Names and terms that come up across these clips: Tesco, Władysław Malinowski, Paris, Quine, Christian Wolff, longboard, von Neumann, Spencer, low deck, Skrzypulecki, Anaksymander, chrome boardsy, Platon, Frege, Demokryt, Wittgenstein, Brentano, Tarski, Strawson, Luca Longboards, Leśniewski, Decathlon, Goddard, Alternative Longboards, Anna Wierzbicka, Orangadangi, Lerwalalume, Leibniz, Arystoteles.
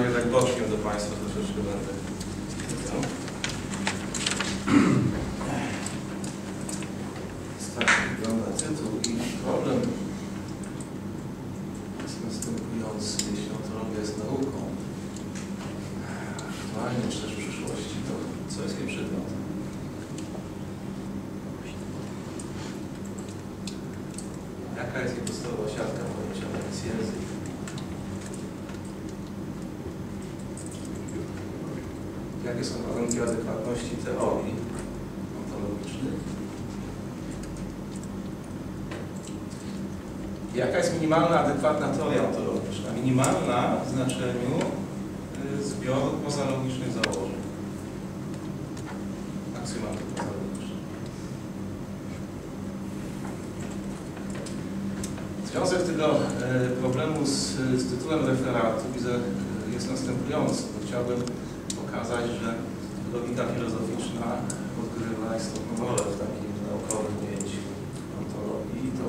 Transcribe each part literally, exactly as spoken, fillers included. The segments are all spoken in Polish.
ja jednak boczkiem do Państwa troszeczkę będę. Tak wygląda tytuł i problem jest następujący, jeśli ontologia jest nauką. Aktualnie czy też w przyszłości, to co jest jej przedmiotem? Jaka jest jej podstawowa siatka pojęcia, jaki jest język? Jakie są warunki adekwatności teorii ontologicznych? Jaka jest minimalna adekwatna teoria ontologiczna? Minimalna w znaczeniu zbioru pozalogicznych założeń. Aksjomatów pozalogicznych. Związek tego problemu z, z tytułem referatu widzę, jest następujący. Chciałbym pokazać, że logika filozoficzna odgrywa istotną rolę w takim naukowym ujęciu ontologii i to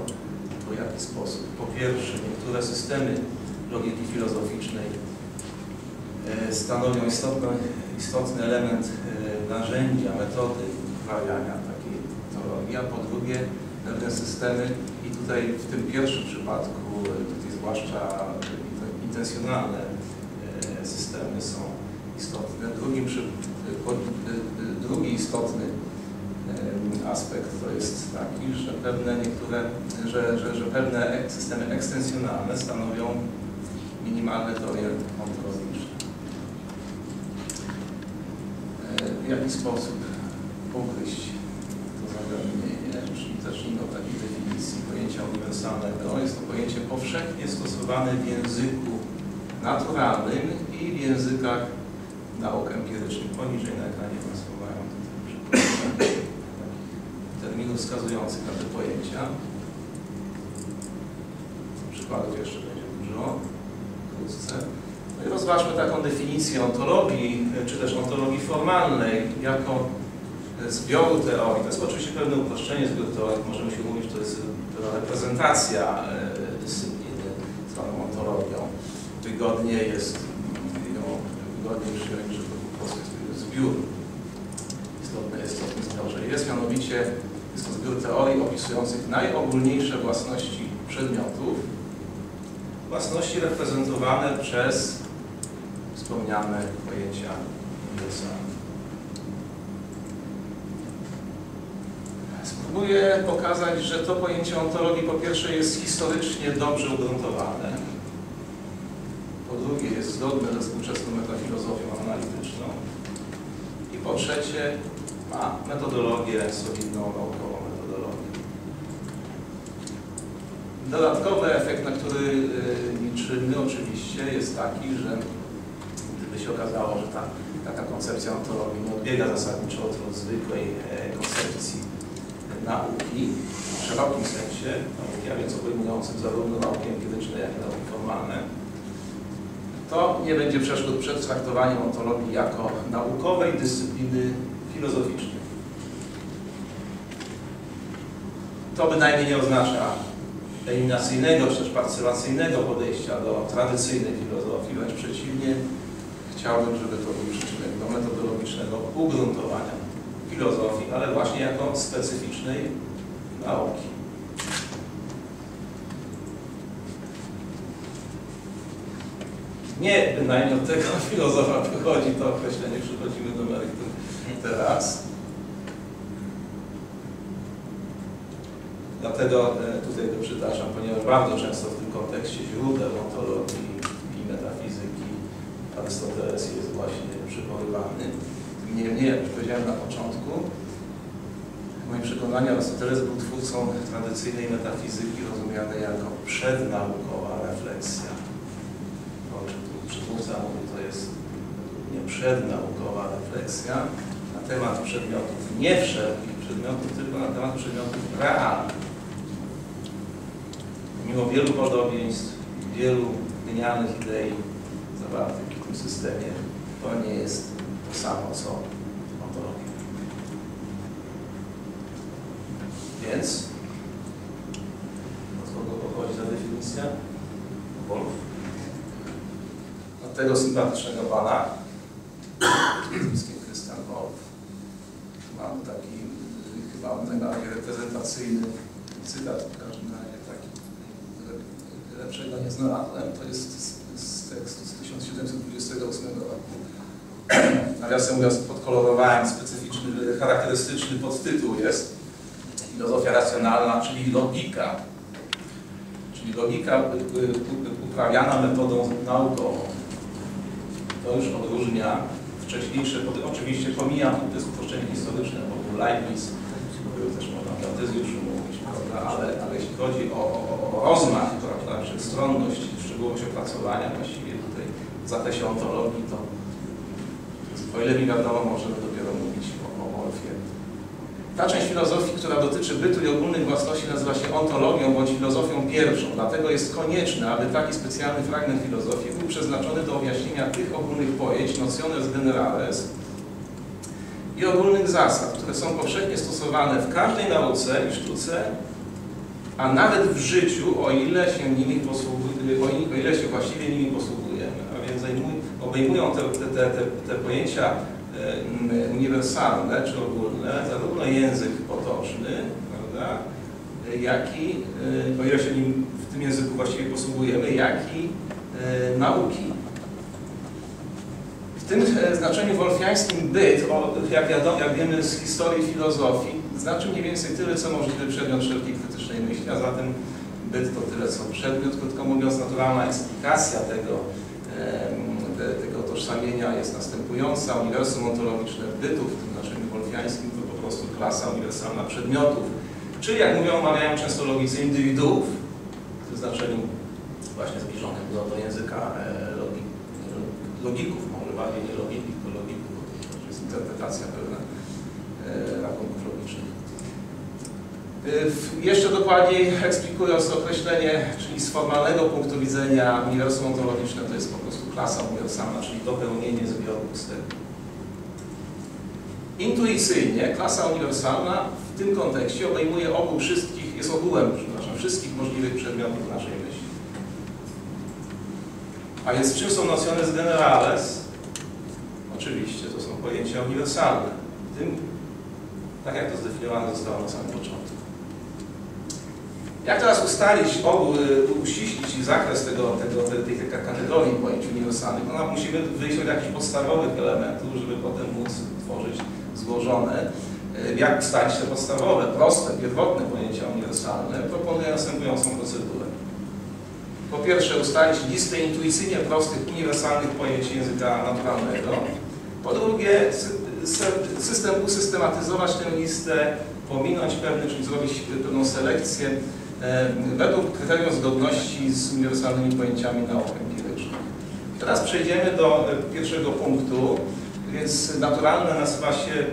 w jaki sposób. Po pierwsze, niektóre systemy logiki filozoficznej stanowią istotny, istotny element narzędzia, metody uprawiania takiej ontologii, a po drugie pewne systemy, i tutaj w tym pierwszym przypadku, tutaj zwłaszcza intencjonalne systemy są istotne. Drugim, drugi istotny aspekt to jest taki, że pewne niektóre, że, że, że pewne systemy ekstensjonalne stanowią minimalne teorie ontologiczne. W jaki sposób ukryć to zagadnienie, czyli zacznijmy od takiej definicji pojęcia uniwersalnego. Jest to pojęcie powszechnie stosowane w języku naturalnym i w językach nauk empirycznych. Poniżej na ekranie Państwo mają terminów wskazujących na te pojęcia. Przykładów jeszcze będzie dużo. No i rozważmy taką definicję ontologii, czy też ontologii formalnej, jako zbioru teorii. To jest oczywiście pewne uproszczenie zbioru teorii, możemy się mówić, że to jest reprezentacja dyscypliny zwaną ontologią. Wygodniej jest ją, wygodniej przyjąć, że to po prostu jest zbiór. Istotne jest to w tym zbiorze. Jest mianowicie, jest to zbiór teorii opisujących najogólniejsze własności przedmiotów, własności reprezentowane przez wspomniane pojęcia uniwersalne. Spróbuję pokazać, że to pojęcie ontologii po pierwsze jest historycznie dobrze ugruntowane, po drugie jest zgodne ze współczesną metafilozofią analityczną i po trzecie ma metodologię solidną, naukową. Dodatkowy efekt, na który liczymy oczywiście, jest taki, że gdyby się okazało, że ta, taka koncepcja ontologii nie odbiega zasadniczo od, od zwykłej koncepcji nauki, w szerokim sensie nauki, a więc obejmującym zarówno nauki empiryczne, jak i nauki formalne, to nie będzie przeszkód przed traktowaniem ontologii jako naukowej dyscypliny filozoficznej. To bynajmniej nie oznacza eliminacyjnego, czy też parcelacyjnego podejścia do tradycyjnej filozofii, wręcz przeciwnie, chciałbym, żeby to był przyczynek do metodologicznego ugruntowania filozofii, ale właśnie jako specyficznej nauki. Nie bynajmniej od tego filozofa wychodzi to określenie, przechodzimy do meritum teraz. Dlatego tutaj go przytaczam, ponieważ bardzo często w tym kontekście źródeł ontologii i metafizyki Arystoteles jest właśnie przywoływany. Niemniej, jak już powiedziałem na początku, w moim przekonaniu Arystoteles był twórcą tradycyjnej metafizyki rozumianej jako przednaukowa refleksja. O czym tu przywódca mówi, to jest nie przednaukowa refleksja na temat przedmiotów, nie wszelkich przedmiotów, tylko na temat przedmiotów realnych. Mimo wielu podobieństw, wielu genialnych idei zawartych w tym systemie, to nie jest to samo, co ontologia. Więc od kogo pochodzi ta definicja? Wolff. Od tego sympatycznego pana, Christian Wolff. Mam taki chyba najbardziej reprezentacyjny cytat, w każdym razie taki lepszego nie znalazłem. To jest z, z tekstu z tysiąc siedemset dwudziestego ósmego roku. Nawiasem mówiąc, podkolorowałem specyficzny, charakterystyczny podtytuł jest filozofia racjonalna, czyli logika. Czyli logika uprawiana metodą naukową. To już odróżnia wcześniejsze, oczywiście pomijam te spuszczenie historyczne, bo Leibniz był też można już mówić, prawda? Ale, ale jeśli chodzi o, o, o rozmach, prawda, wszechstronność, szczegółowość opracowania właściwie tutaj w zakresie ontologii, to o ile mi wiadomo, możemy dopiero mówić o, o Wolffie. Ta część filozofii, która dotyczy bytu i ogólnych własności, nazywa się ontologią bądź filozofią pierwszą. Dlatego jest konieczne, aby taki specjalny fragment filozofii był przeznaczony do objaśnienia tych ogólnych pojęć, notiones generales i ogólnych zasad, które są powszechnie stosowane w każdej nauce i sztuce, a nawet w życiu, o ile się, nimi posługuje, o ile się właściwie nimi posługujemy. A więc obejmują te, te, te, te pojęcia uniwersalne czy ogólne, zarówno język potoczny, prawda, jak i, o ile się nim w tym języku właściwie posługujemy, jak i e, nauki. W tym znaczeniu wolfiańskim byt, o, jak, wiadomo, jak wiemy z historii filozofii, znaczy mniej więcej tyle, co możliwy przedmiot wszelkiej krytycznej myśli, a zatem byt to tyle, co przedmiot, krótko mówiąc, naturalna eksplikacja tego e, tego tożsamienia jest następująca. Uniwersum ontologiczne bytu, w tym znaczeniu wolfiańskim, to po prostu klasa uniwersalna przedmiotów. Czyli, jak mówią, omawiają często logicy indywiduów, w tym znaczeniu właśnie zbliżonym do, do języka logik, logików, może bardziej nie logików, to logików, to jest interpretacja pewna rachunków logicznych. Jeszcze dokładniej eksplikując określenie, czyli z formalnego punktu widzenia uniwersum ontologiczne to jest po prostu klasa uniwersalna, czyli dopełnienie zbioru pustek. Intuicyjnie klasa uniwersalna w tym kontekście obejmuje ogół wszystkich, jest ogółem, przepraszam, wszystkich możliwych przedmiotów naszej myśli. A więc czym są nociones generales? Oczywiście to są pojęcia uniwersalne, w tym, tak jak to zdefiniowane zostało na samym początku. Jak teraz ustalić, ogół, uściślić i zakres tego, tego, tej, tej kategorii pojęć uniwersalnych? No, musimy wyjść od jakichś podstawowych elementów, żeby potem móc tworzyć złożone. Jak ustalić te podstawowe, proste, pierwotne pojęcia uniwersalne? Proponuję następującą procedurę. Po pierwsze, ustalić listę intuicyjnie prostych, uniwersalnych pojęć języka naturalnego. Po drugie, system usystematyzować tę listę, pominąć pewne, czyli zrobić pewną selekcję według kryterium zgodności z uniwersalnymi pojęciami nauk empirycznych. Teraz przejdziemy do pierwszego punktu, więc naturalne nasuwa się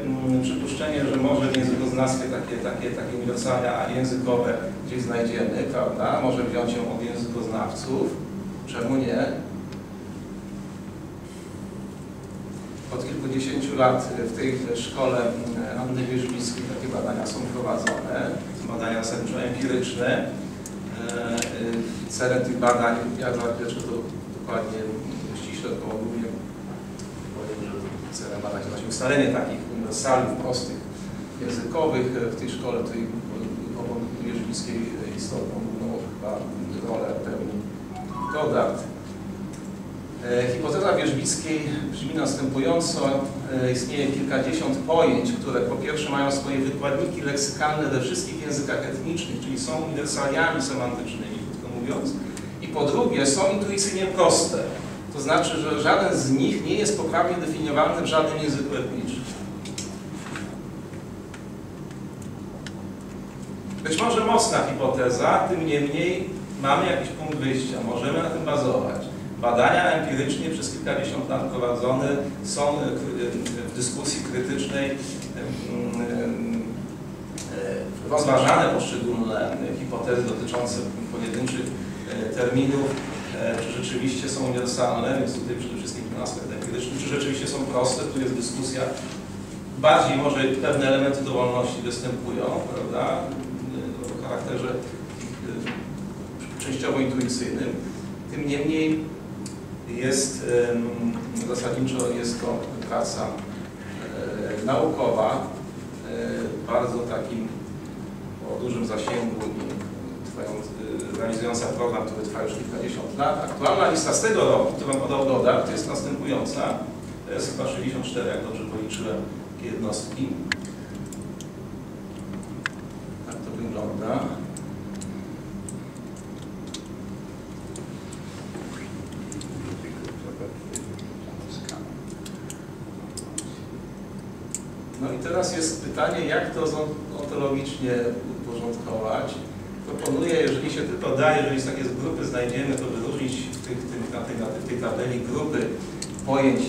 przypuszczenie, że może w językoznawstwie takie, takie, takie uniwersalia językowe gdzieś znajdziemy, prawda? Może wziąć ją od językoznawców, czemu nie? Od kilkudziesięciu lat w tej szkole Anny Wierzbickiej takie badania są prowadzone, badania sędzio-empiryczne. Celem tych badań, ja zapieczę to dokładnie ściśle, bo ogólnie powiem, że celem badań jest właśnie ustalenie takich uniwersalnych, prostych, językowych. W tej szkole tej Wierzbickiej istotną główną chyba rolę pełni Goddard. Hipoteza Wierzbickiej brzmi następująco. Istnieje kilkadziesiąt pojęć, które po pierwsze mają swoje wykładniki leksykalne we wszystkich językach etnicznych, czyli są uniwersaliami semantycznymi, krótko mówiąc, i po drugie są intuicyjnie proste, to znaczy, że żaden z nich nie jest poprawnie definiowany w żadnym języku etnicznym. Być może mocna hipoteza, tym niemniej mamy jakiś punkt wyjścia, możemy na tym bazować. Badania empirycznie przez kilkadziesiąt lat prowadzone są w dyskusji krytycznej rozważane poszczególne hipotezy dotyczące pojedynczych terminów, czy rzeczywiście są uniwersalne, więc tutaj przede wszystkim ten aspekt empiryczny, czy rzeczywiście są proste, tu jest dyskusja, bardziej może pewne elementy dowolności występują, prawda, o charakterze częściowo intuicyjnym. Tym niemniej jest zasadniczo jest to praca naukowa, bardzo takim o dużym zasięgu i trwając, realizująca program, który trwa już kilkadziesiąt lat. Aktualna lista z tego roku, którą podał Goddard, jest następująca. To jest chyba sześćdziesiąt cztery, jak dobrze policzyłem, jednostki. Tak to wygląda. No i teraz jest pytanie, jak to ontologicznie uporządkować. Proponuję, jeżeli się tylko da, jeżeli takie z grupy znajdziemy, to wyróżnić w tych, tych, na, tej, na tej tabeli grupy pojęć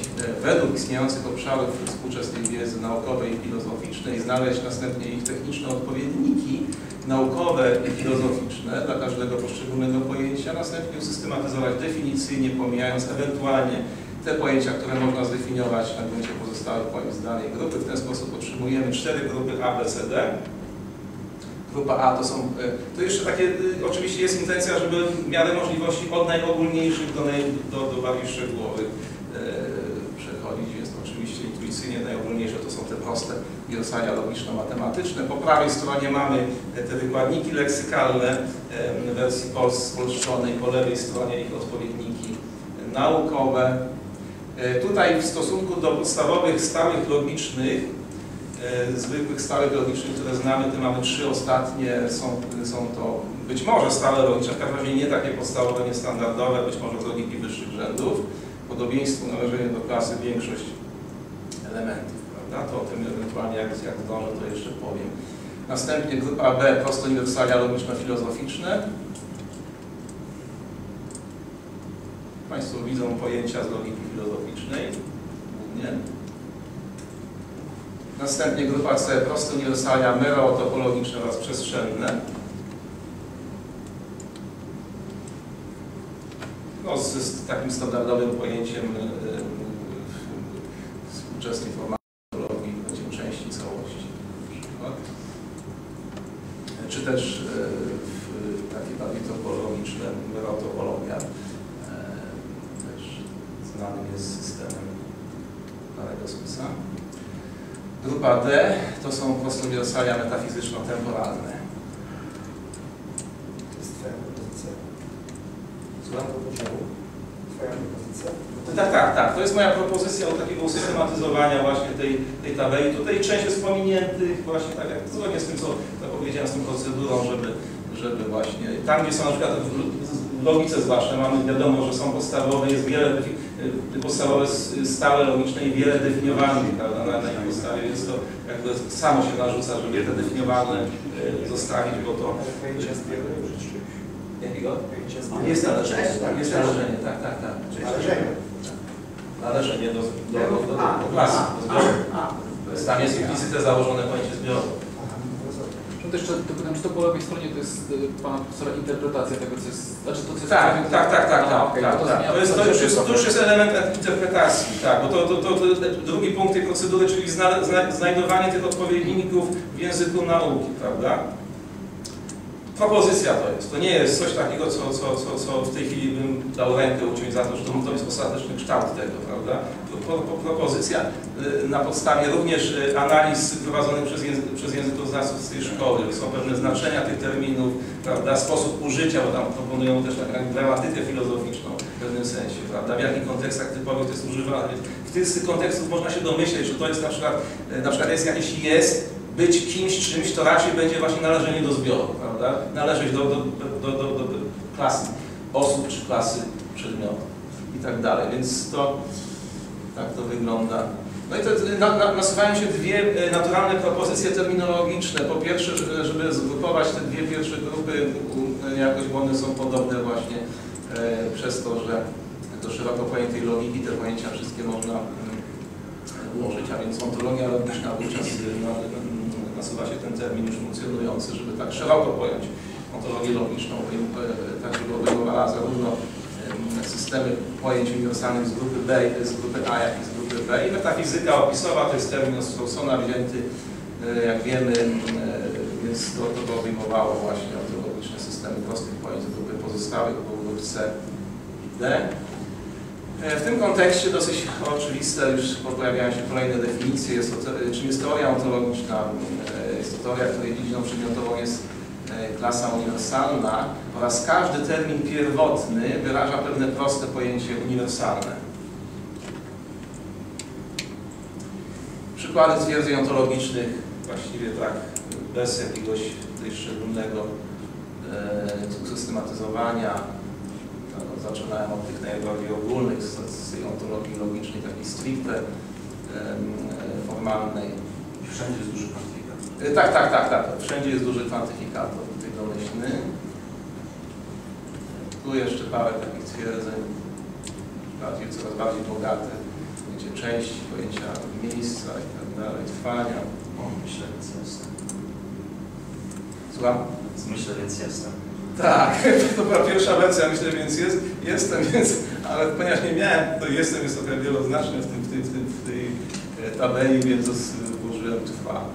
według istniejących obszarów współczesnej wiedzy naukowej i filozoficznej, znaleźć następnie ich techniczne odpowiedniki naukowe i filozoficzne dla każdego poszczególnego pojęcia, następnie usystematyzować definicyjnie, pomijając ewentualnie te pojęcia, które można zdefiniować na gruncie pozostałych pojęć z danej grupy. W ten sposób otrzymujemy cztery grupy A, B, C, D. Grupa A to są... To jeszcze takie... Oczywiście jest intencja, żeby w miarę możliwości od najogólniejszych do, naj, do, do bardziej szczegółowych yy, przechodzić. Jest oczywiście intuicyjnie najogólniejsze to są te proste wiersania logiczno-matematyczne. Po prawej stronie mamy te wykładniki leksykalne yy, wersji polszczonej, po lewej stronie ich odpowiedniki naukowe. Tutaj w stosunku do podstawowych, stałych, logicznych, e, zwykłych, stałych, logicznych, które znamy, to mamy trzy ostatnie, są, są to być może stałe, logiczne, w każdym razie nie takie podstawowe, niestandardowe, być może z logiki wyższych rzędów, podobieństwu należenie do klasy większość elementów, prawda? To o tym ewentualnie, jak, jak zdążę, to jeszcze powiem. Następnie grupa B, proste uniwersalia logiczno-filozoficzne. Państwo widzą pojęcia z logiki filozoficznej, głównie. Następnie grupa C, proste uniwersalia mereotopologiczne oraz przestrzenne. No, z, z takim standardowym pojęciem yy, yy, współczesnej formatologii, będziemy części całości na przykład. Czy też yy, w, takie bardziej topologiczne, mereotopologia. Znanym jest systemem Parego Susa. Grupa D to są proste uniwersalia metafizyczno-temporalne. To jest twoja propozycja. Słucham poziomu? Twoja propozycja? Tak, tak, tak. To jest moja propozycja o takiego usystematyzowania właśnie tej, tej tabeli. Tutaj część jest pominiętych właśnie tak jak zgodnie z tym, co powiedziałem, z tą procedurą, żeby, żeby właśnie tam, gdzie są na przykład w logice zwłaszcza, mamy wiadomo, że są podstawowe, jest wiele podstawowe stałe, logiczne i wiele definiowanych, prawda, na tej podstawie, więc to jakby samo się narzuca, żeby te definiowane zostawić, bo to... Jakiego? Jest należenie, tak, jest należenie, tak, tak, tak. Należenie. Należenie do klasy, do zbioru. Tam jest implicite założone pojęcie zbioru. To jeszcze dopytam, czy to po lewej stronie to jest pana profesora interpretacja tego, co jest... Znaczy to, co jest tak, tak, tak, tak, tak, tak, okay, tak, to, tak. To, jest, to, już jest, to już jest element interpretacji, tak, bo to, to, to, to, to drugi punkt tej procedury, czyli zna, zna, znajdowanie tych odpowiedników w języku nauki, prawda? Propozycja to jest, to nie jest coś takiego, co, co, co, co w tej chwili bym dał rękę uciąć za to, że to jest ostateczny kształt tego, prawda? Pro, pro, propozycja na podstawie również analiz prowadzonych przez, przez językoznawców z tej szkoły. Są pewne znaczenia tych terminów, prawda? Sposób użycia, bo tam proponują też taką gramatykę filozoficzną w pewnym sensie, prawda? W jakich kontekstach typowych to jest używane. W tych kontekstów można się domyśleć, że to jest na przykład, na przykład jest, jeśli jest być kimś, czymś, to raczej będzie właśnie należenie do zbioru, prawda? Należeć do, do, do, do, do klasy osób czy klasy przedmiotów i tak dalej. Więc to tak to wygląda. No i to na, na, nasuwają się dwie naturalne propozycje terminologiczne. Po pierwsze, żeby zgrupować te dwie pierwsze grupy jakoś, bo one są podobne właśnie e, przez to, że do szeroko pojętej logiki te pojęcia wszystkie można ułożyć, a więc ontologia logiczna wówczas no, nasuwa się ten termin już funkcjonujący, żeby tak szeroko pojąć ontologię logiczną, tak żeby obejmowała zarówno systemy pojęć uniwersalnych z grupy B, z grupy A, jak i z grupy B. I metafizyka opisowa to jest termin od Strawsona wzięty, jak wiemy, więc to, to by obejmowało właśnie ontologiczne systemy prostych pojęć z grupy pozostałych, po grupce D. W tym kontekście dosyć oczywiste już pojawiają się kolejne definicje, jest, czym jest teoria ontologiczna. Jest to teoria, której dziedziną przedmiotową jest klasa uniwersalna oraz każdy termin pierwotny wyraża pewne proste pojęcie uniwersalne. Przykłady twierdzeń ontologicznych właściwie tak bez jakiegoś tutaj szczególnego e, systematyzowania. No, zaczynałem od tych najbardziej ogólnych, z, z tej ontologii logicznej, takiej stricte e, formalnej. I wszędzie jest duży kwantyfikator. E, tak, tak, tak, tak. Wszędzie jest duży kwantyfikator, tutaj domyślny. Tu jeszcze parę takich twierdzeń, bardziej, coraz bardziej bogatych. Część pojęcia miejsca i tak dalej, trwania. O, myślę, więc jestem. Słucham? Myślę, więc jestem. Tak, to była pierwsza wersja, myślę, więc jest, jestem, więc, ale ponieważ nie miałem, to jestem jest trochę wieloznaczne w, tym, w, tym, w, tym, w tej tabeli, więc użyłem trwa.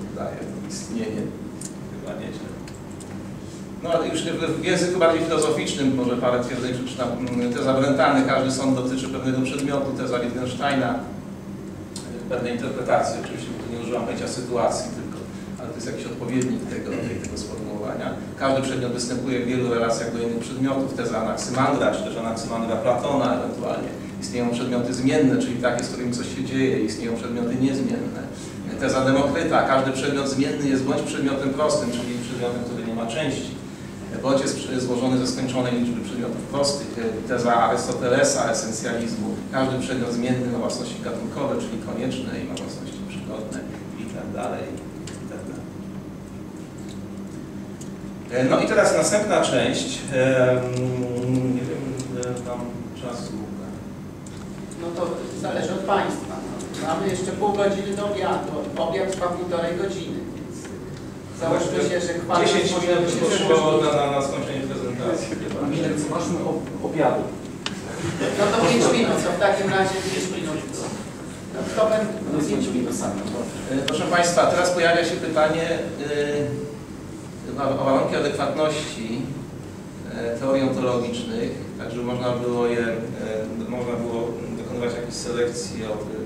Poddaje istnienie, chyba nieźle. No ale już w języku bardziej filozoficznym może parę twierdzeń przeczytam. Teza Brentany, każdy sąd dotyczy pewnego przedmiotu, teza Wittgensteina, pewnej interpretacji, oczywiście tu nie używam pojęcia sytuacji, tylko, ale to jest jakiś odpowiednik tego, tego sformułowania. Każdy przedmiot występuje w wielu relacjach do innych przedmiotów, teza Anaksymandra, czy też Anaksymandra Platona ewentualnie. Istnieją przedmioty zmienne, czyli takie, z którymi coś się dzieje, istnieją przedmioty niezmienne. Teza Demokryta, każdy przedmiot zmienny jest bądź przedmiotem prostym, czyli przedmiotem, który nie ma części. Bądź jest złożony ze skończonej liczby przedmiotów prostych, teza Arystotelesa, esencjalizmu. Każdy przedmiot zmienny ma własności gatunkowe, czyli konieczne i ma własności przygodne i tak dalej, i tak dalej. No i teraz następna część. Nie wiem, ile mam czasu. No to zależy od Państwa. Mamy jeszcze pół godziny do obiadu. Obiad trwa półtorej godziny. Załóżmy się, że kwadrat dziesięć minut poszło na, na, na skończenie prezentacji. Zobaczmy obiadu. No to pięć minut, to w takim razie pięć minut. No, kto będzie pięć minut sam? Proszę Państwa, teraz pojawia się pytanie yy, o warunki adekwatności yy, teorii ontologicznych, tak żeby można było je, yy, można było dokonywać jakiejś selekcji, od, yy,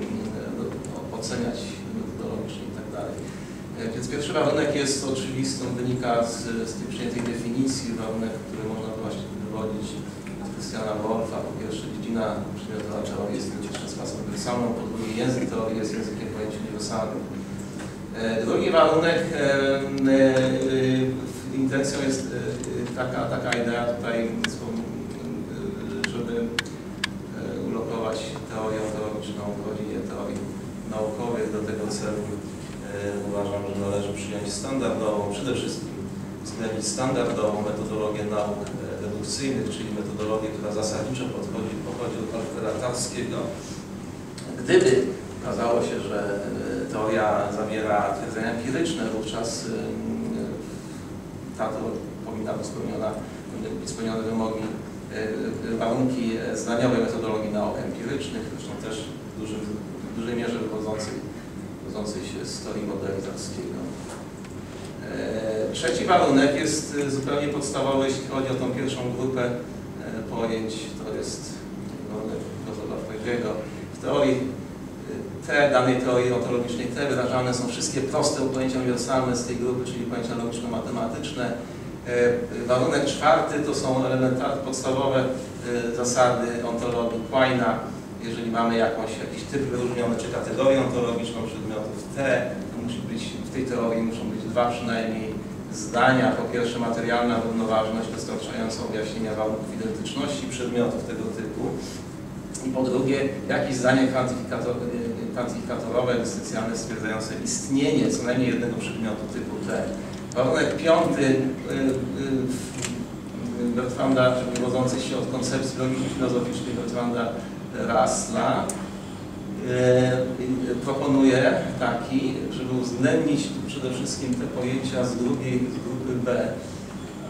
oceniać metodologicznie i tak dalej. Więc pierwszy warunek jest oczywisty, wynika z, z tej przyjętej definicji, warunek, który można właśnie wywodzić od Christiana Wolffa. Po pierwsze, dziedzina przedmiotowa teorii jest czasem uniwersalną, po drugie, język teorii jest językiem pojęć uniwersalnym. Drugi warunek, e, e, intencją jest e, taka, taka idea tutaj, żeby ulokować teorię ontologiczną w rodzinie teorii naukowych do tego celu. Uważam, że należy przyjąć standardową, przede wszystkim uwzględnić standardową metodologię nauk dedukcyjnych, czyli metodologię, która zasadniczo podchodzi, pochodzi od Arterskiego. Gdyby okazało się, że teoria zawiera twierdzenia empiryczne, wówczas ta to powinna być spełniona, być spełnione wymogi, warunki zdaniowe metodologii nauk empirycznych, zresztą też w, dużym, w dużej mierze wychodzących się z teorii modernizackiego. Trzeci warunek jest zupełnie podstawowy, jeśli chodzi o tą pierwszą grupę pojęć, to jest warunek profesora Frege'ego. W teorii te, danej teorii ontologicznej te wyrażane są wszystkie proste pojęcia uniwersalne z tej grupy, czyli pojęcia logiczno-matematyczne. Warunek czwarty to są elementarne, podstawowe zasady ontologii Quine'a. Jeżeli mamy jakąś, jakiś typ wyróżniony, czy kategorię ontologiczną przedmiotów T, to musi być, w tej teorii muszą być dwa przynajmniej zdania. Po pierwsze, materialna równoważność dostarczająca objaśnienia warunków identyczności przedmiotów tego typu. I po drugie, jakieś zdanie kwantyfikatorowe, egzystencjalne stwierdzające istnienie co najmniej jednego przedmiotu typu T. Warunek piąty, y, y, y, Bertranda, wywodzący się od koncepcji logiki filozoficznej Bertranda Russella yy, proponuje taki, żeby uwzględnić przede wszystkim te pojęcia z drugiej z grupy B,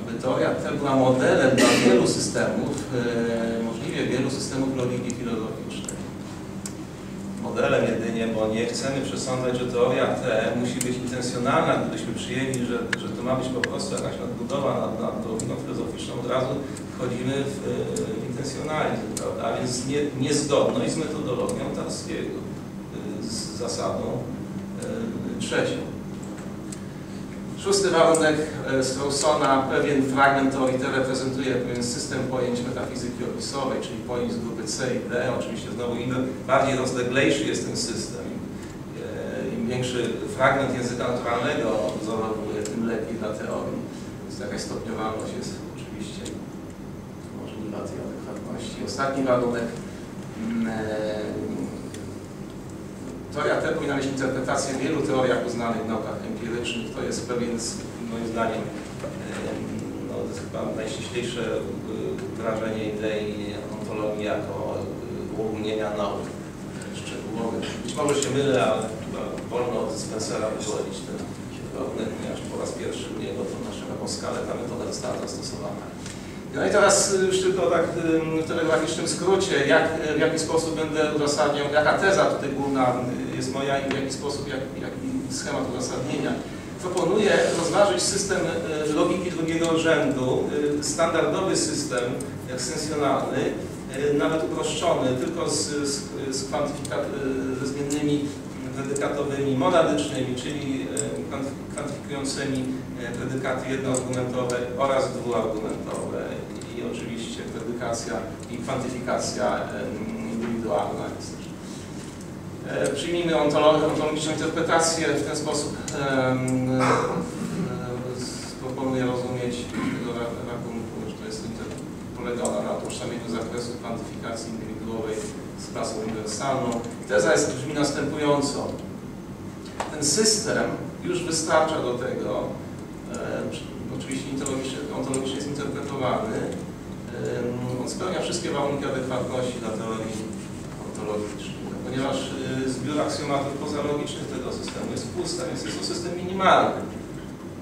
aby teoria ta była modelem dla wielu systemów, yy, możliwie wielu systemów logiki filozoficznej. Modelem jedynie, bo nie chcemy przesądzać, że teoria T musi być intencjonalna, gdybyśmy przyjęli, że, że to ma być po prostu jakaś nadbudowa nad, nad filozoficzną, od razu wchodzimy w, w intencjonalizm, prawda? Więc nie, niezgodność z metodologią Tarskiego, z zasadą trzecią. Szósty warunek Strawsona, pewien fragment teorii te reprezentuje pewien system pojęć metafizyki opisowej, czyli pojęć z grupy C i D. Oczywiście znowu im bardziej rozleglejszy jest ten system, im większy fragment języka naturalnego odwzorowuje, tym lepiej dla teorii. Więc taka stopniowalność jest oczywiście możliwa tej adekwatności. Ostatni warunek. Teoria te powinna mieć interpretację w wielu teoriach uznanych w naukach empirycznych. To jest pewien, moim zdaniem, no, to jest chyba najściślejsze wrażenie idei ontologii jako uogólnienia nauk szczegółowych. Być może się mylę, ale chyba wolno od Spencera wywodzić ten warunek, ponieważ po raz pierwszy u niego to nasza Polskale ta metoda została zastosowana. No i teraz już tylko tak w telegraficznym skrócie, jak, w jaki sposób będę uzasadniał, jaka teza tutaj główna jest moja i w jaki sposób, jak, jaki schemat uzasadnienia. Proponuję rozważyć system logiki drugiego rzędu, standardowy system ekstensjonalny, nawet uproszczony, tylko z, z, z ze zmiennymi predykatowymi monadycznymi, czyli kwantyfikującymi predykaty jednoargumentowe oraz dwuargumentowe. I oczywiście predykacja i kwantyfikacja indywidualna jest też. Przyjmijmy ontologiczną interpretację, w ten sposób um, proponuję rozumieć tego rachunku, że to jest polega na utożsamieniu zakresu kwantyfikacji indywiduowej z klasą uniwersalną. Teza jest, brzmi następująco. Ten system już wystarcza do tego, e, oczywiście ontologicznie jest interpretowany, e, on spełnia wszystkie warunki adekwatności dla teorii ontologicznej. Ponieważ e, zbiór aksjomatów pozalogicznych tego systemu jest pusty, więc jest to system minimalny.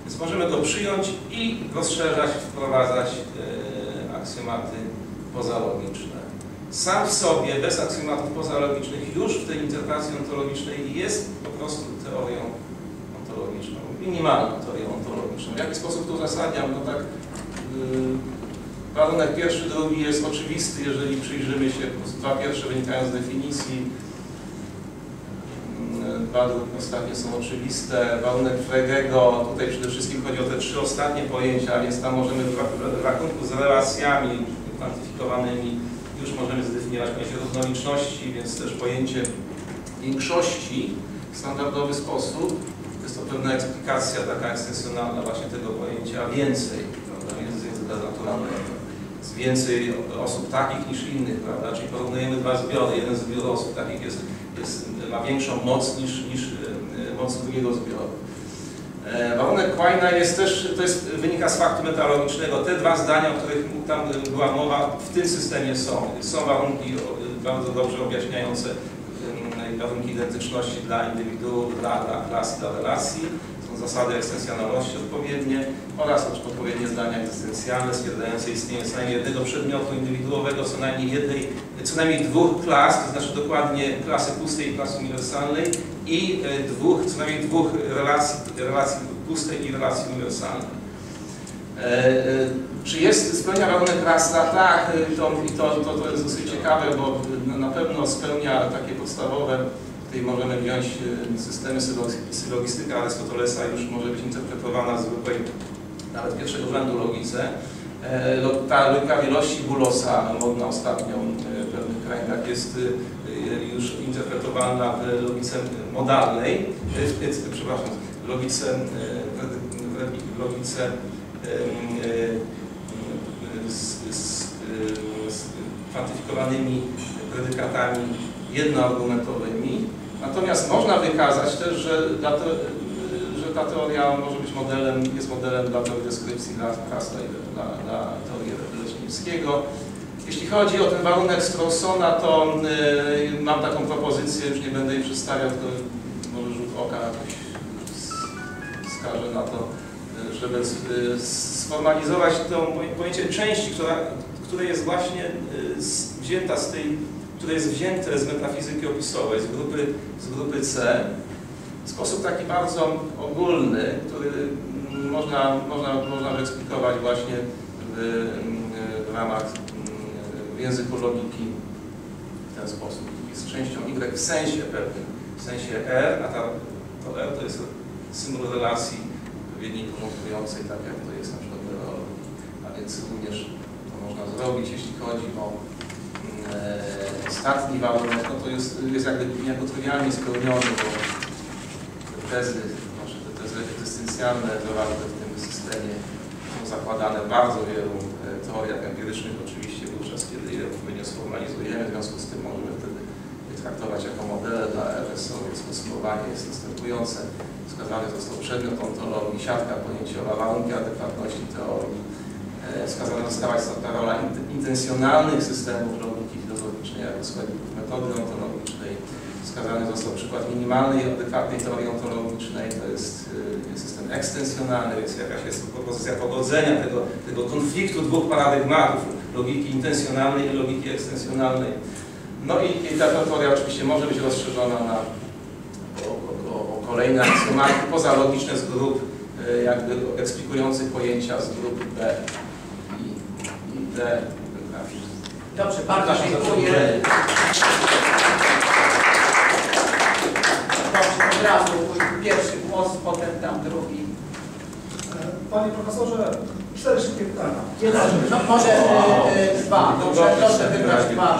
Więc możemy go przyjąć i rozszerzać, wprowadzać e, aksjomaty pozalogiczne. Sam w sobie, bez aksjomatów pozalogicznych, już w tej interpretacji ontologicznej jest po prostu teorią ontologiczną, minimalną teorią ontologiczną. W jaki sposób to uzasadniam? No tak, yy, warunek pierwszy, drugi jest oczywisty, jeżeli przyjrzymy się, dwa pierwsze wynikają z definicji, yy, dwa ostatnie są oczywiste. Warunek Fregego, tutaj przede wszystkim chodzi o te trzy ostatnie pojęcia, więc tam możemy w rachunku z relacjami kwantyfikowanymi już możemy zdefiniować pojęcie różnoliczności, więc też pojęcie większości w standardowy sposób. Jest to pewna eksplikacja taka ekstensjonalna właśnie tego pojęcia więcej, prawda, więc języka naturalnego. Jest więcej osób takich niż innych, prawda, czyli porównujemy dwa zbiory. Jeden zbiór osób takich jest, jest, ma większą moc niż, niż moc drugiego zbioru. Warunek Quine'a jest też, to jest, wynika z faktu metalogicznego. Te dwa zdania, o których tam była mowa, w tym systemie są. Są warunki bardzo dobrze objaśniające warunki identyczności dla indywiduów, dla, dla klas, dla relacji. Są zasady ekstensjonalności odpowiednie oraz odpowiednie zdania egzystencjalne stwierdzające istnienie co najmniej jednego przedmiotu indywiduowego, co najmniej jednej, co najmniej dwóch klas, to znaczy dokładnie klasy pustej i klasy uniwersalnej i dwóch, co najmniej dwóch relacji, relacji pustej i relacji uniwersalnej. Czy jest, spełnia warunek Russella? Tak, i to, to, to jest dosyć ciekawe, bo na pewno spełnia takie podstawowe, tutaj możemy wziąć systemy sylogistyka Arystotelesa, już może być interpretowana w zwykłej, nawet pierwszego rzędu logice. Ta logika wielości Bulosa, modna ostatnio w pewnych kręgach, jest już interpretowana w logice modalnej, przepraszam, w logice, w logice Z, z, z kwantyfikowanymi predykatami jednoargumentowymi. Natomiast można wykazać też, że, dla te, że ta teoria może być modelem, jest modelem dla teorii deskrypcji dla, dla, dla teorii Leśniewskiego. Jeśli chodzi o ten warunek Strawsona, to yy, mam taką propozycję, już nie będę jej przedstawiał, tylko może rzut oka jakoś wskaże na to, żeby sformalizować to pojęcie części, która, które jest właśnie wzięta z tej, które jest wzięte z metafizyki opisowej, z grupy, z grupy C, w sposób taki bardzo ogólny, który można, można, można wyeksplikować właśnie w, w ramach językologiki w ten sposób. Jest częścią Y w sensie pewnym, w sensie R, a ta, to R to jest symbol relacji odpowiedniej porządkującej, tak jak to jest na przykład w neurologii. A więc również to można zrobić, jeśli chodzi o e, ostatni warunek, no to jest, jest jakby niejako trywialnie spełniony, bo te tezy, znaczy te tezy egzystencjalne zawarte w tym systemie są zakładane w bardzo wielu teoriach empirycznych, oczywiście wówczas, kiedy je nie sformalizujemy, w związku z tym możemy wtedy traktować jako modele dla R S O, więc podsumowanie jest następujące. Wskazany został przedmiot ontologii, siatka pojęciowa, warunki adekwatności teorii. Wskazana została istotna rola intencjonalnych systemów logiki filozoficznej jako składników metody ontologicznej. Wskazany został przykład minimalnej i adekwatnej teorii ontologicznej, to jest system ekstensjonalny, więc jakaś jest propozycja pogodzenia tego, tego konfliktu dwóch paradygmatów, logiki intencjonalnej i logiki ekstensjonalnej. No i, i ta teoria oczywiście może być rozszerzona na, o, o, o kolejne aksomaty pozalogiczne z grup jakby eksplikujących pojęcia z grup B i, i D. Dobrze, bardzo dziękuję. Dobrze, od razu pierwszy głos, potem tam drugi. Panie profesorze, cztery szybkie pytania. Jedna, no może o, y, dwa, dobrze, proszę wybrać dwa.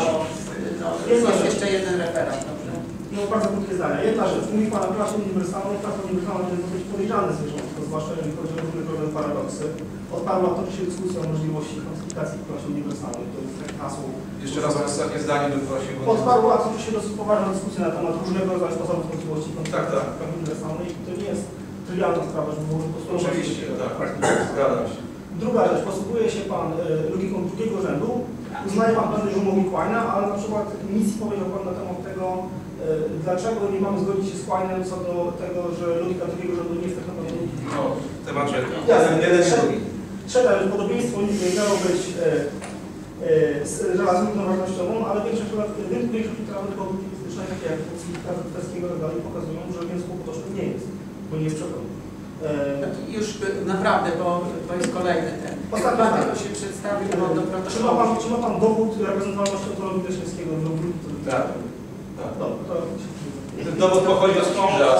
Jest no, jeszcze jeden referat, dobrze? No bardzo krótkie zdania. Jedna rzecz. Mówi Pan o klasie uniwersalnej. Klasa uniwersalna to jest dosyć podejrzane zwierzątko, zwłaszcza jeżeli chodzi o różne różne paradoksy. Odpadła to się dyskusja o możliwości klasyfikacji w klasie uniwersalnej. To jest tak hasło. Jeszcze raz ostatnie zdanie bym prosił. Odpadła to się dosyć poważna dyskusja na temat różnego rodzaju sposobów możliwości kontaktu w klasie uniwersalnej. I to nie jest trywialna sprawa, żeby było posłuchać. Oczywiście, tak. Zgadzam się. Druga rzecz. Posługuje się Pan logiką drugiego rzędu. Uznaje Pan pewne umowy Quine'a, ale na przykład nic powiedział Pan na temat tego, yy, dlaczego nie mamy zgodzić się z Quine'em co do tego, że logika drugiego rzędu nie jest tak naprawdę logika. No, temat rzeka. Trzecia rzecz, podobieństwo nie miało być relacją równoważnościową, ale większość literatury kognitywistycznej, takie jak Kocylika, Zetterskiego i tak dalej, pokazują, że więc kłopotoczny nie jest, bo nie jest przekonany. Yy, Już naprawdę, bo to jest kolejny ten. Ostatnio tego się przedstawił do protokołu. Czy ma Pan, czy ma pan dowód reprezentowalności ontologii Leśniewskiego w Dobrym? Tak. Tak. Dobra, to... Ten dowód pochodzi od Spencer'a.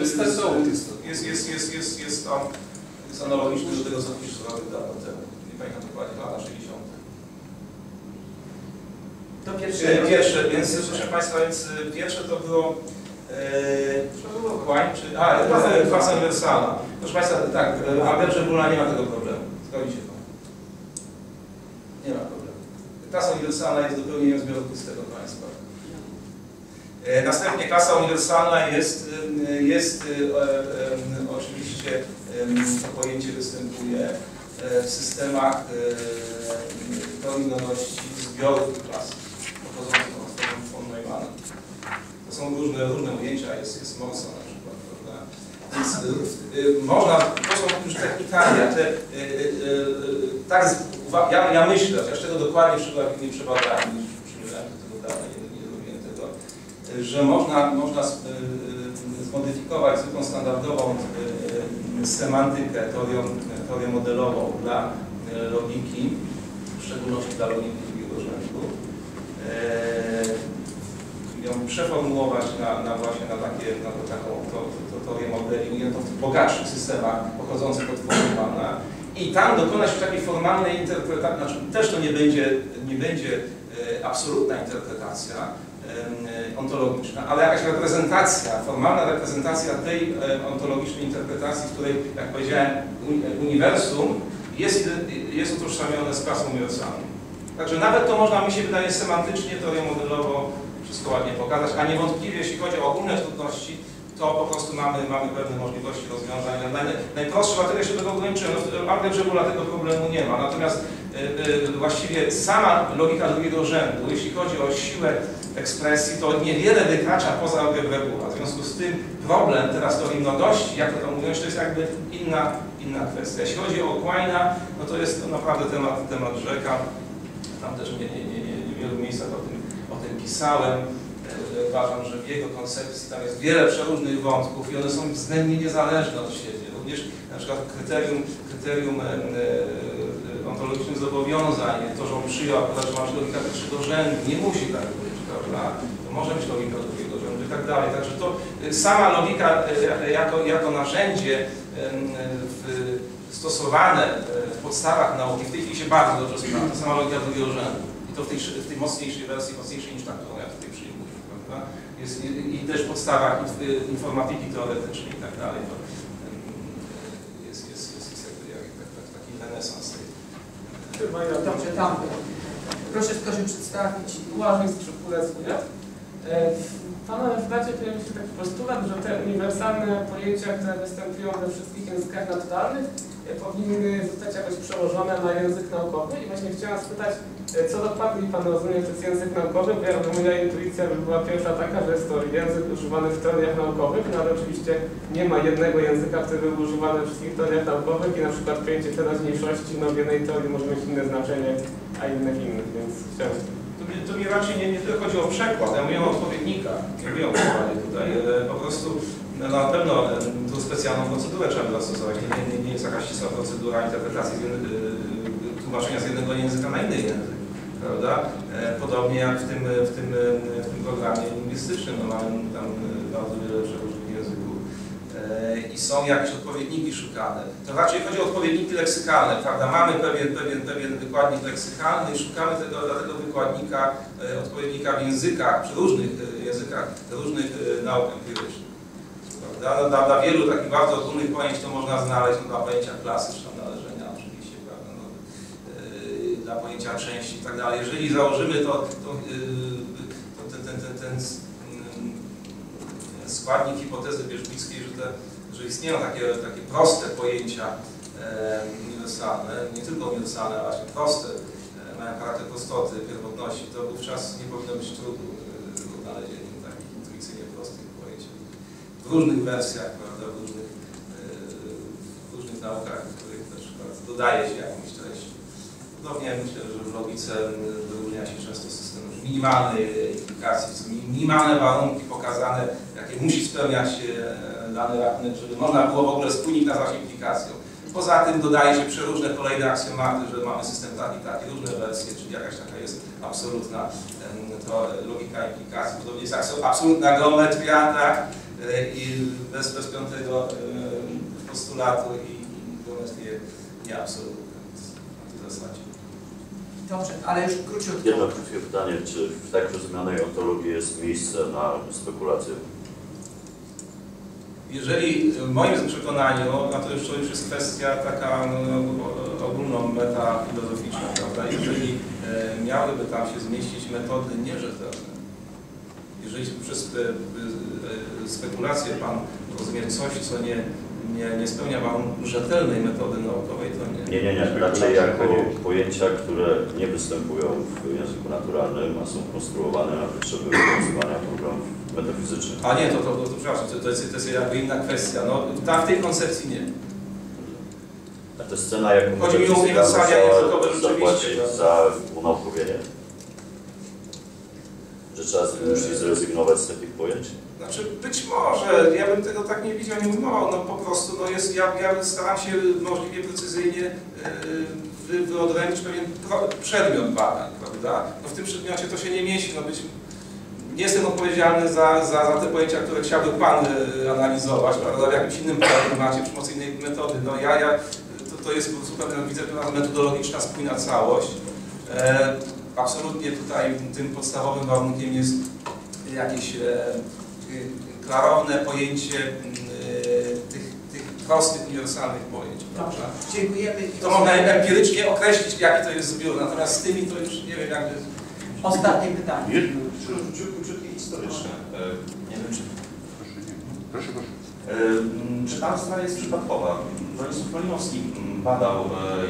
Jest, jest, jest, jest, jest, jest tam jest analogiczny do tego, co pisze z dawno temu. Nie pamiętam dokładnie, lata sześćdziesiąte. To pierwsze. Pierwsze, więc proszę Państwa, więc pierwsze to było. Quine, czy. A, klasa uniwersalna. Proszę Państwa, tak, Aberże Bula nie ma tego problemu. Zgodzi się Pan. Nie ma problemu. Klasa uniwersalna jest dopełnieniem zbioru pustego państwa. Następnie klasa uniwersalna jest, jest oczywiście to pojęcie występuje w systemach dominowości zbiorów klas pochodzących od von Neumanna. To są różne, różne ujęcia, jest, jest morsa na przykład, prawda? Więc y, można, to są już technikalia, te, y, y, y, tak, ja, ja myślę, chociaż tego dokładnie nie przebadałem, już przyjrzałem tego dawno, nie, nie robiłem tego, że można, można zmodyfikować zwykłą standardową y, semantykę, teorią, teorię modelową dla logiki, w szczególności dla logiki drugiego rzędu. Y, ją przeformułować na, na właśnie na takie, na to, taką to, to, teorię modeli ujętą w bogatszych systemach pochodzących od Neumanna i tam dokonać takiej formalnej interpretacji, znaczy też to nie będzie, nie będzie e, absolutna interpretacja e, ontologiczna, ale jakaś reprezentacja, formalna reprezentacja tej e, ontologicznej interpretacji, w której, jak powiedziałem, uni, uniwersum jest, jest utożsamione z klasą uniwersalną. Także nawet to można, mi się wydaje, semantycznie, teorią modelowo wszystko ładnie pokazać, a niewątpliwie jeśli chodzi o ogólne trudności, to po prostu mamy, mamy pewne możliwości rozwiązań. Najprostsze, dlatego jeszcze tego ograniczyłem, Arne Brzegula tego problemu nie ma, natomiast yy, właściwie sama logika drugiego rzędu, jeśli chodzi o siłę ekspresji, to niewiele wykracza poza algebrę Bula. W związku z tym problem teraz do inności, jak to tam mówią, to jest jakby inna, inna kwestia. Jeśli chodzi o Quine'a, no to jest to naprawdę temat, temat rzeka, tam też nie, nie, nie, nie, nie w wielu miejscach o tym pisałem. Uważam, że w jego koncepcji tam jest wiele przeróżnych wątków i one są względnie niezależne od siebie. Również na przykład kryterium, kryterium ontologicznych zobowiązań, to, że on przyjął, akurat, że masz logika pierwszego rzędu, nie musi tak być, prawda? To może być logika drugiego rzędu i tak dalej. Także to sama logika jako, jako narzędzie w, stosowane w podstawach nauki w tej chwili się bardzo dobrze sprawdza, to sama logika drugiego rzędu. I to w tej, w tej mocniejszej wersji, mocniejszej niż tak, którą ja tutaj przyjmuję, prawda? Jest, i, i też w podstawach informatyki teoretycznej i tak dalej. To, Dobrze, tam. Proszę tylko się przedstawić. Łażnik Skrzypulecki. W Pana wywiadzie pojawił się taki postulat, że te uniwersalne pojęcia, które występują we wszystkich językach naturalnych, powinny zostać jakoś przełożone na język naukowy. I właśnie chciałem spytać, co dokładnie Pan rozumie, to jest język naukowy, bo ja, moja intuicja była pierwsza taka, że jest to język używany w teoriach naukowych, no ale oczywiście nie ma jednego języka, który był używany we wszystkich teoriach naukowych i na przykład pojęcie teraźniejszości, no w jednej teorii może mieć inne znaczenie, a inne w innych, więc chciałem. To mi raczej nie, nie tylko chodzi o przekład, ja mówię o odpowiednikach, nie o przekładzie tutaj, po prostu na pewno tu specjalną procedurę trzeba by zastosować, nie, nie, nie jest jakaś ścisła procedura interpretacji z jednego, tłumaczenia z jednego języka na inny język, prawda? Podobnie jak w tym, w tym, w tym programie lingwistycznym, no mamy tam bardzo wiele przeróżnych języków i są jakieś odpowiedniki szukane. To raczej chodzi o odpowiedniki leksykalne, prawda? Mamy pewien, pewien, pewien wykładnik leksykalny i szukamy tego, dla tego wykładnika odpowiednika w językach, przy różnych językach, różnych nauk empirycznych. Dla, dla, dla wielu takich bardzo trudnych pojęć to można znaleźć, no, dla pojęcia klasy, należenia oczywiście, prawda, no, yy, dla pojęcia części i tak dalej. Jeżeli założymy to, to, yy, to ten, ten, ten, ten yy, składnik hipotezy wierzbickiej, że, te, że istnieją takie, takie proste pojęcia yy, uniwersalne, nie tylko uniwersalne, ale właśnie proste, yy, mają charakter prostoty, pierwotności, to wówczas nie powinno być trudno yy, odnaleźć takich intuicyjnie prostych pojęć. W różnych wersjach, prawda, w różnych, yy, w różnych naukach, w których też dodaje się jakąś treść. Podobnie myślę, że w logice wyróżnia się często system minimalnej implikacji, są minimalne warunki pokazane, jakie musi spełniać dany rachunek, żeby można było w ogóle spójnić nazwać implikacją. Poza tym dodaje się przeróżne kolejne aksjomaty, że mamy system taki, taki, różne wersje, czyli jakaś taka jest absolutna to logika implikacji. Podobnie jest absolutna geometria, tak? I bez, bez piątego postulatu i, i geometrię nieabsolutne w zasadzie. Dobrze, ale już króciutko. Jedno krótkie pytanie, czy w tak rozumianej ontologii jest miejsce na spekulację? Jeżeli w moim przekonaniu, a to już, to już jest kwestia taka no, ogólną metafilozoficzna, prawda? Jeżeli e, miałyby tam się zmieścić metody nierzetelne, jeżeli przez te, spekulacje Pan rozumie coś, co nie, nie, nie spełnia Pan rzetelnej metody naukowej, to nie. Nie, nie, nie. Raczej jako pojęcia, które nie występują w języku naturalnym, a są konstruowane na potrzeby wykorzystywania problemów metafizycznych. A nie, to, to, to, to przepraszam, to, to, jest, to jest jakby inna kwestia. No, ta w tej koncepcji nie. A to scena, jak chodzi mi o uniwersalia językowe rzeczywiście. Za unaukowienie. Że trzeba musi zrezygnować z takich pojęć? Znaczy być może, ja bym tego tak nie widział, nie ujmował, no po prostu no jest, ja, ja staram się możliwie precyzyjnie yy, wyodrębnić pewien pro, przedmiot badań, prawda? No w tym przedmiocie to się nie mieści, no być, nie jestem odpowiedzialny za, za, za te pojęcia, które chciałby Pan yy, analizować, prawda? W jakimś innym macie przy pomocy innej metody, no ja, ja to, to jest zupełnie, widzę, metodologiczna spójna całość. Yy, Absolutnie tutaj tym podstawowym warunkiem jest jakieś e, klarowne pojęcie e, tych, tych prostych, uniwersalnych pojęć. Dobrze. Dziękujemy. To można empirycznie określić, jaki to jest zbiór, natomiast z tymi to już nie wiem, jakby... Ostatnie pytanie. Jedno, króciutkie historyczne. Nie wiem, czy... Proszę, proszę. Czy ta jest przypadkowa? Władysław Malinowski badał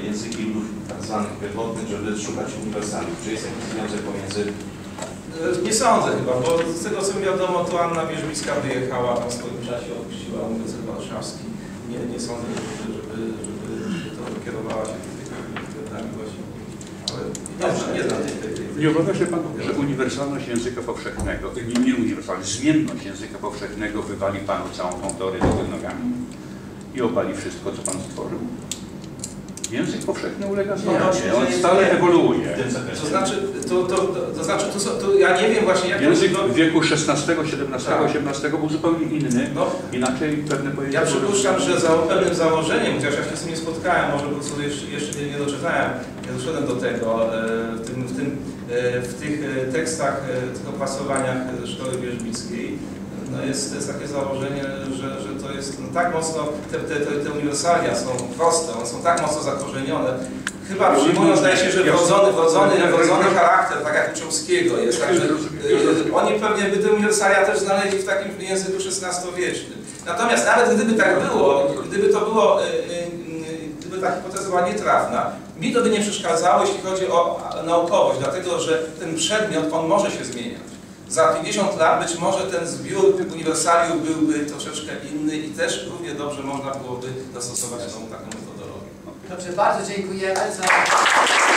języki ludów tak zwanych pierwotnych, żeby szukać uniwersaliów. Czy jest jakiś związek pomiędzy? Nie sądzę chyba, bo z tego co mi wiadomo, to Anna Wierzbicka wyjechała w swoim czasie, opuściła Uniwersytet Warszawski. Nie, nie sądzę, żeby, żeby, żeby to kierowała się tymi właśnie. Nie ogląda się Pan, że uniwersalność języka powszechnego, nie, nie uniwersalność, zmienność języka powszechnego wywali Panu całą tą teorię do góry nogami i obali wszystko, co Pan stworzył? Język powszechny ulega zmianie, on stale ewoluuje. To znaczy, to, to, to, znaczy to, to, to ja nie wiem właśnie jak... Język w wieku szesnastego, siedemnastego, osiemnastego był zupełnie inny, no, inaczej pewne pojęcia... Ja przypuszczam, że za pewnym założeniem, chociaż ja się z tym nie spotkałem, może po co jeszcze, jeszcze nie doczytałem, nie doszedłem do tego, w, tym, w, tym, w tych tekstach, tych opasowaniach szkoły wierzbickiej, no jest, jest takie założenie, że, że to jest no tak mocno, te, te, te uniwersalia są proste, one są tak mocno zakorzenione. Chyba przyjmują, zdaje się, że wrodzony, wrodzony, wrodzony charakter, tak jak Uczowskiego jest. Także, y, oni pewnie by te uniwersalia też znaleźli w takim języku szesnastowiecznym. Natomiast nawet gdyby tak było, gdyby to było, y, y, gdyby ta hipoteza była nietrafna, mi to by nie przeszkadzało, jeśli chodzi o naukowość, dlatego że ten przedmiot, on może się zmieniać. Za pięćdziesiąt lat być może ten zbiór uniwersaliów byłby troszeczkę inny i też równie dobrze można byłoby dostosować tą taką metodologię. Dobrze, bardzo dziękujemy za...